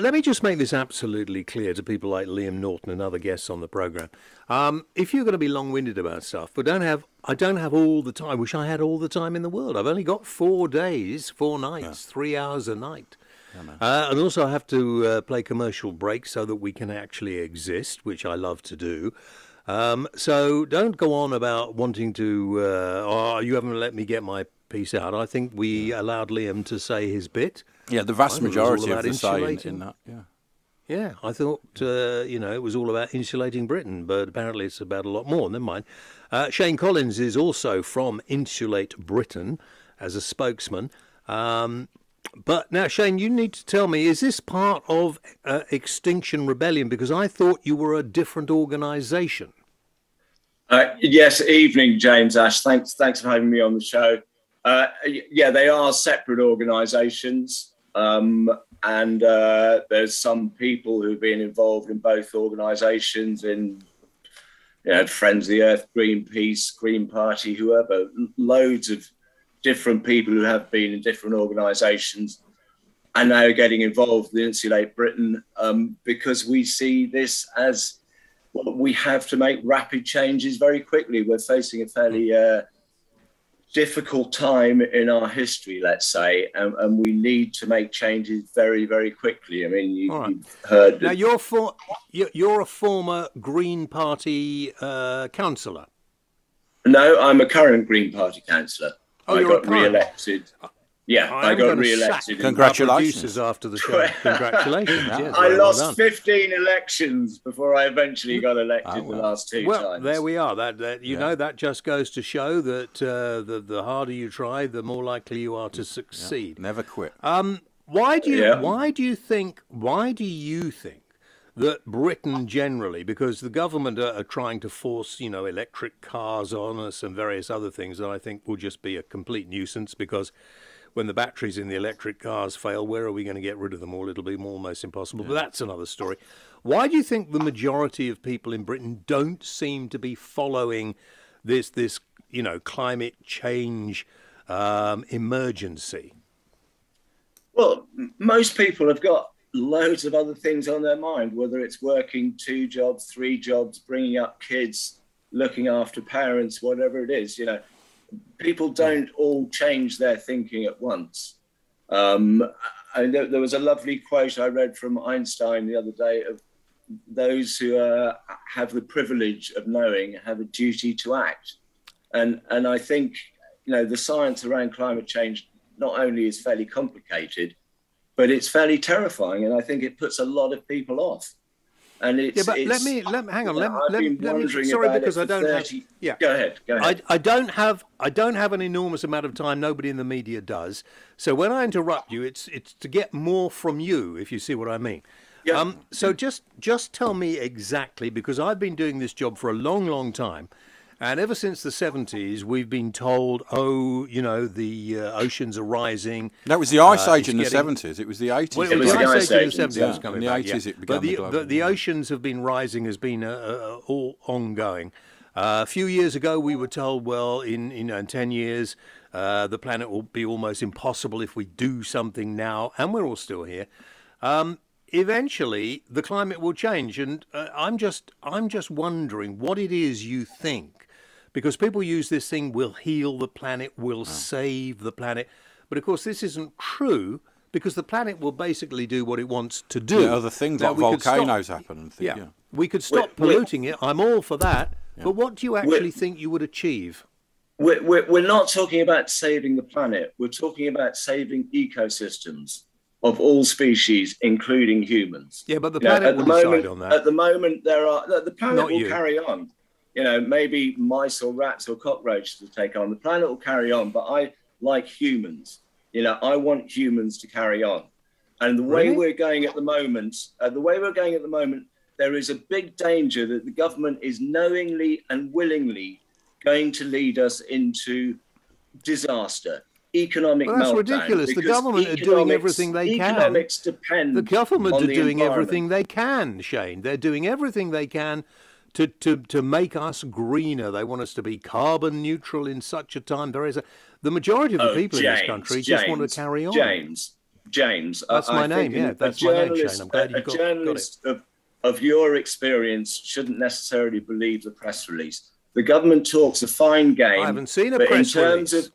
let me just make this absolutely clear to people like Liam Norton and other guests on the programme. If you're going to be long-winded about stuff, but I don't have all the time. I wish I had all the time in the world. I've only got 4 days, 4 nights, 3 hours a night. Yeah, and also I have to play commercial breaks so that we can actually exist, which I love to do. So don't go on about wanting to, oh, you haven't let me get my piece out. I think we allowed Liam to say his bit. Yeah, the vast majority of the side in that, yeah. Yeah, I thought, you know, it was all about insulating Britain, but apparently it's about a lot more, never mind. Shane Collins is also from Insulate Britain as a spokesman. But now, Shane, you need to tell me, is this part of Extinction Rebellion? Because I thought you were a different organisation. Yes, evening, James, Ash. Thanks for having me on the show. Yeah, they are separate organisations, and there's some people who've been involved in both organisations, in, you know, Friends of the Earth, Greenpeace, Green Party, whoever, loads of different people who have been in different organisations and now are getting involved with Insulate Britain, because we see this as, well, we have to make rapid changes very quickly. We're facing a fairly difficult time in our history, let's say, and we need to make changes very, very quickly. I mean, you've heard... Now, you're a former Green Party councillor. No, I'm a current Green Party councillor. Oh, I got re-elected. Yeah, I got re-elected. Congratulations. After the show. Congratulations. Yes, I lost 15 elections before I eventually got elected the last 2 times. Well, there we are. You know, that just goes to show that the harder you try, the more likely you are to succeed. Yeah. Never quit. Why do you think that Britain generally, because the government are trying to force, you know, electric cars on us and various other things that I think will just be a complete nuisance, because when the batteries in the electric cars fail, where are we going to get rid of them all? It'll be almost impossible, but that's another story. Why do you think the majority of people in Britain don't seem to be following this you know, climate change emergency? Well, most people have got loads of other things on their mind, whether it's working 2 jobs, 3 jobs, bringing up kids, looking after parents, whatever it is. You know, people don't all change their thinking at once. And there was a lovely quote I read from Einstein the other day of, those who have the privilege of knowing have a duty to act. And I think, you know, the science around climate change not only is fairly complicated, but it's fairly terrifying, and I think it puts a lot of people off. And it's, I don't have an enormous amount of time. Nobody in the media does. So when I interrupt you, it's to get more from you, if you see what I mean. Yeah. So just tell me exactly, because I've been doing this job for a long, long time. And ever since the 70s, we've been told, oh, you know, the oceans are rising. That was the ice age in the 70s. It was the 80s. Well, it was the ice age in the 70s. Yeah. In the 80s, it began. But the oceans have been rising, has been all ongoing. A few years ago, we were told, well, in 10 years, the planet will be almost impossible if we do something now. And we're all still here. Eventually, the climate will change. And I'm just wondering what it is you think. Because people use this thing, we'll heal the planet, we'll save the planet. But, of course, this isn't true, because the planet will basically do what it wants to do. Yeah, other things like volcanoes happen. And things, yeah. We could stop polluting it. I'm all for that. Yeah. But what do you actually think you would achieve? We're not talking about saving the planet. We're talking about saving ecosystems of all species, including humans. Yeah, but the planet will decide on that. At the moment, the planet will carry on. You know, maybe mice or rats or cockroaches will take on. The planet will carry on, but I like humans. You know, I want humans to carry on. And the way we're going at the moment, there is a big danger that the government is knowingly and willingly going to lead us into disaster. Economic meltdown. That's ridiculous. The government are doing everything they can. Economics depend. The government are doing everything they can, Shane. They're doing everything they can to make us greener. They want us to be carbon neutral in such a time. The majority of the people in this country just want to carry on. James, James. That's my name, yeah. That's my name, Shane. I'm glad you got it. A journalist of your experience shouldn't necessarily believe the press release. The government talks a fine game. I haven't seen a press release.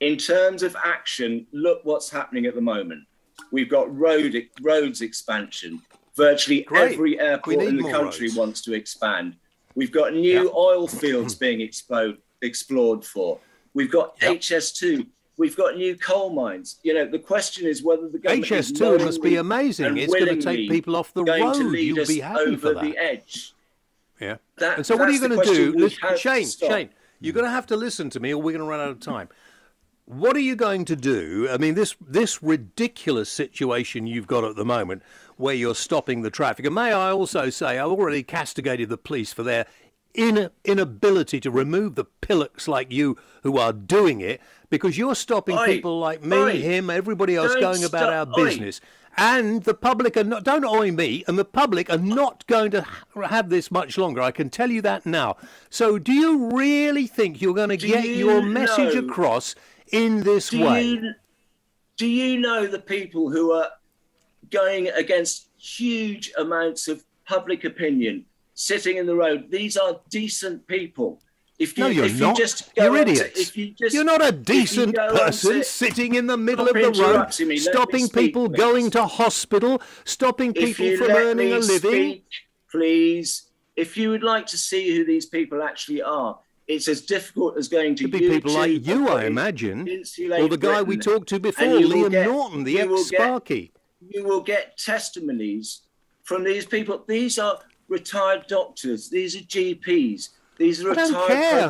In terms of action, look what's happening at the moment. We've got roads expansion. Virtually every airport in the country wants to expand. We've got new oil fields being explored for. We've got HS2. We've got new coal mines. You know, the question is whether the government HS2 must be amazing. It's going to take people off the road. You'll be happy for that. The edge. Yeah. And so what are you going to do? Listen, Shane, you're going to have to listen to me or we're going to run out of time. What are you going to do? I mean, this ridiculous situation you've got at the moment where you're stopping the traffic. And may I also say, I've already castigated the police for their inability to remove the pillocks like you who are doing it, because you're stopping people like me, him, everybody else going about our business. And the public are not, don't oi me, and the public are not going to have this much longer. I can tell you that now. So do you really think you're going to get your message across in this way? Do you know the people who are going against huge amounts of public opinion, sitting in the road? These are decent people. If you, you're not a decent person sitting in the middle of the road, stopping people going to hospital, stopping people from earning a living. Please, if you would like to see who these people actually are, it's as difficult as going to be people like you, I imagine, or the guy we talked to before, Liam Norton, the ex-Sparky. You will get testimonies from these people. These are retired doctors. These are GPs. These are retired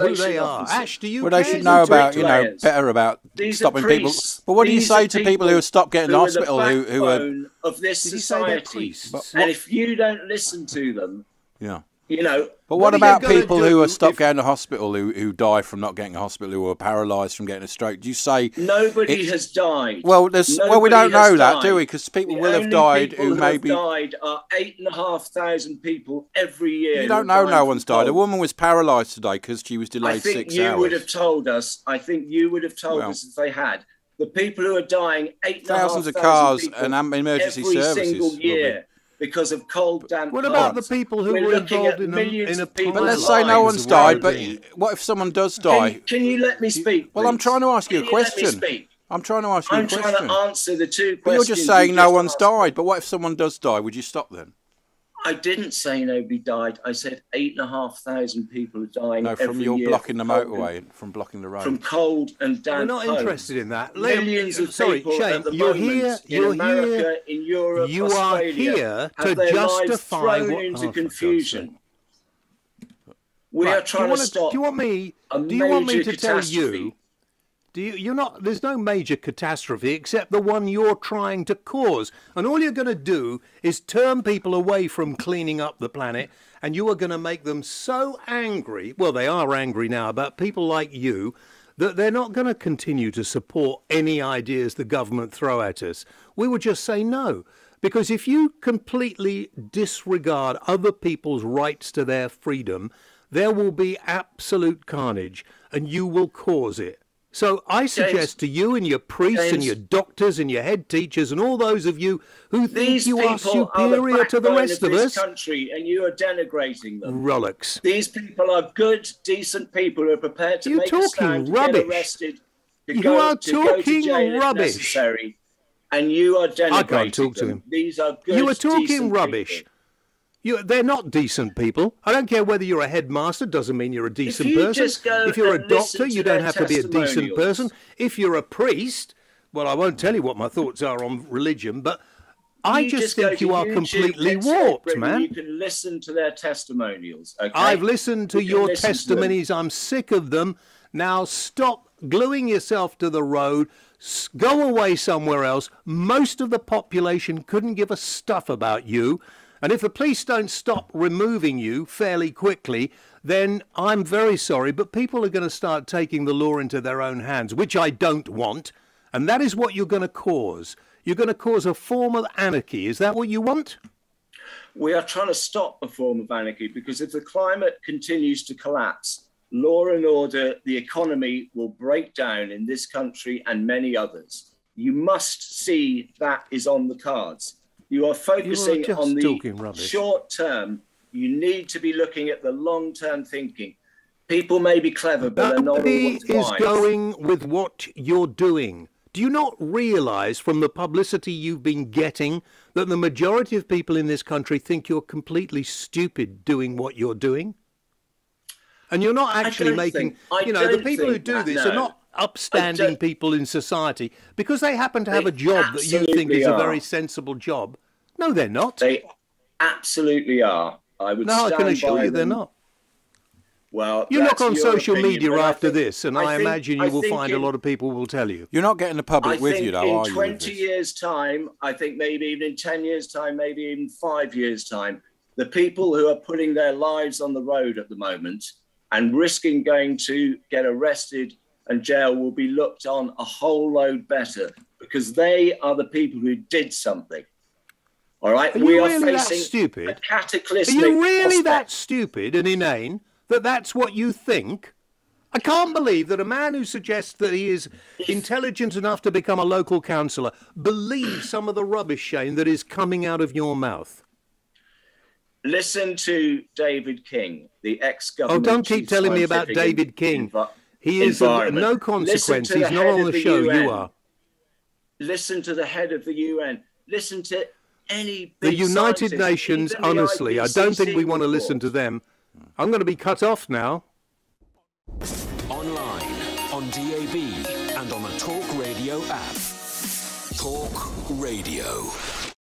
probation who they are. Ash, do you care? Well, they should know about, you know, better about stopping people. But what do you say to people who stop getting to hospital? Who are of this society? And if you don't listen to them, yeah. You know, but what about people who are stopped going to hospital, who die from not getting to hospital, who are paralysed from getting a stroke? Do you say nobody has died? Well, we don't know that, do we? Because people will have died who maybe died are 8,500 people every year. You don't know no one's died. A woman was paralysed today because she was delayed 6 hours. I think you would have told us. I think you would have told us if they had. The people who are dying, 8,500 people, thousands of cars and emergency services every single year. Because of cold, damp. What about the people who were involved in a plot? But let's say no one's died. But what if someone does die? Can you let me speak? Well, I'm trying to ask you a question. I'm trying to ask you a question. I'm trying to answer the two questions. But you're just saying no one's died. But what if someone does die? Would you stop then? I didn't say nobody died. I said 8,500 people are dying every year. No, from your blocking the motorway, from blocking the road. From cold and damp. We're not interested in that. Millions of people at the moment in America, in Europe, Australia, have their lives thrown into confusion. We are trying to stop a major catastrophe. Do you want me to tell you? There's no major catastrophe except the one you're trying to cause. And all you're going to do is turn people away from cleaning up the planet, and you are going to make them so angry, well, they are angry now about people like you, that they're not going to continue to support any ideas the government throw at us. We would just say no. Because if you completely disregard other people's rights to their freedom, there will be absolute carnage, and you will cause it. So I suggest to you and your priests and your doctors and your head teachers and all those of you who think you are superior to the rest of us, country, and you are denigrating them. Rollocks. These people are good, decent people who are prepared to make a stand, get arrested, to go to jail if necessary, and you are denigrating them. I can't talk to them. These are good, decent people. You are talking rubbish. They're not decent people. I don't care whether you're a headmaster, doesn't mean you're a decent person. If you're a doctor, you don't have to be a decent person. If you're a priest, well, I won't tell you what my thoughts are on religion, but I just think you are completely warped, man. You can listen to their testimonials. Okay? I've listened to your testimonies. I'm sick of them. Now stop gluing yourself to the road. Go away somewhere else. Most of the population couldn't give a stuff about you. And if the police don't stop removing you fairly quickly, then I'm very sorry, but people are going to start taking the law into their own hands, which I don't want. And that is what you're going to cause. You're going to cause a form of anarchy. Is that what you want? We are trying to stop a form of anarchy, because if the climate continues to collapse, law and order, the economy will break down in this country and many others. You must see that is on the cards. You are focusing on the short term. You need to be looking at the long term thinking. People may be clever, but they're not always wise. Nobody is going with what you're doing. Do you not realise from the publicity you've been getting that the majority of people in this country think you're completely stupid doing what you're doing? And you're not actually making, you know, the people who do this are not upstanding people in society because they happen to have a job that you think is a very sensible job. No, they're not. They absolutely are. I would stand by them. No, I can assure you they're not. Well, you look on social media after this, and I imagine you will find a lot of people will tell you. You're not getting the public with you, though, are you? In 20 years' time, I think maybe even in 10 years' time, maybe even 5 years' time, the people who are putting their lives on the road at the moment and risking going to get arrested and jail will be looked on a whole load better because they are the people who did something. All right? We are facing a cataclysmic prospect. Are you really that stupid and inane that that's what you think? I can't believe that a man who suggests that he is intelligent enough to become a local councillor believes some of the rubbish, Shane, that is coming out of your mouth. Listen to David King, the ex-government. Oh, don't keep telling me about David King. He is no consequence. He's not on the show. You are. Listen to the head of the UN. Listen to any big scientist. The United Nations, honestly, I don't think we want to listen to them. I'm going to be cut off now. Online, on DAB, and on the TalkRadio app. TalkRadio.